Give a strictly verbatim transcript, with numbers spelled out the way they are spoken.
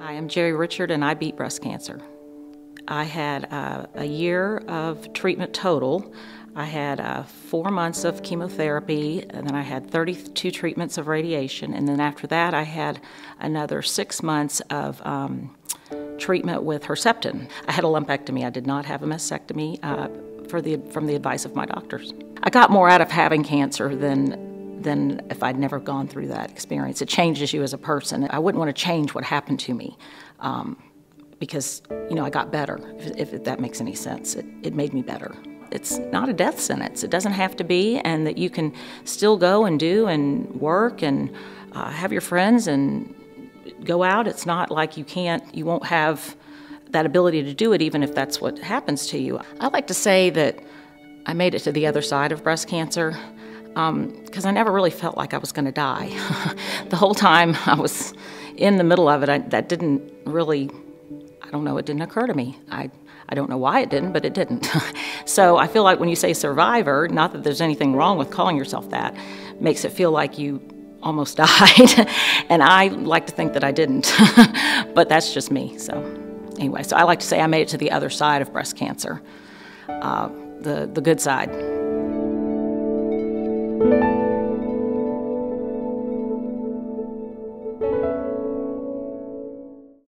Hi, I'm Jerri Richard and I beat breast cancer. I had uh, a year of treatment total. I had uh, four months of chemotherapy, and then I had thirty-two treatments of radiation, and then after that I had another six months of um, treatment with Herceptin. I had a lumpectomy. I did not have a mastectomy uh, for the, from the advice of my doctors. I got more out of having cancer than than if I'd never gone through that experience. It changes you as a person. I wouldn't want to change what happened to me um, because, you know, I got better, if, if that makes any sense. It, it made me better. It's not a death sentence. It doesn't have to be, and that you can still go and do and work and uh, have your friends and go out. It's not like you can't, you won't have that ability to do it even if that's what happens to you. I like to say that I made it to the other side of breast cancer, because um, I never really felt like I was going to die. The whole time I was in the middle of it, I, that didn't really, I don't know, it didn't occur to me. I, I don't know why it didn't, but it didn't. So I feel like when you say survivor, not that there's anything wrong with calling yourself that, makes it feel like you almost died. And I like to think that I didn't, but that's just me. So anyway, so I like to say I made it to the other side of breast cancer, uh, the, the good side. Thank you.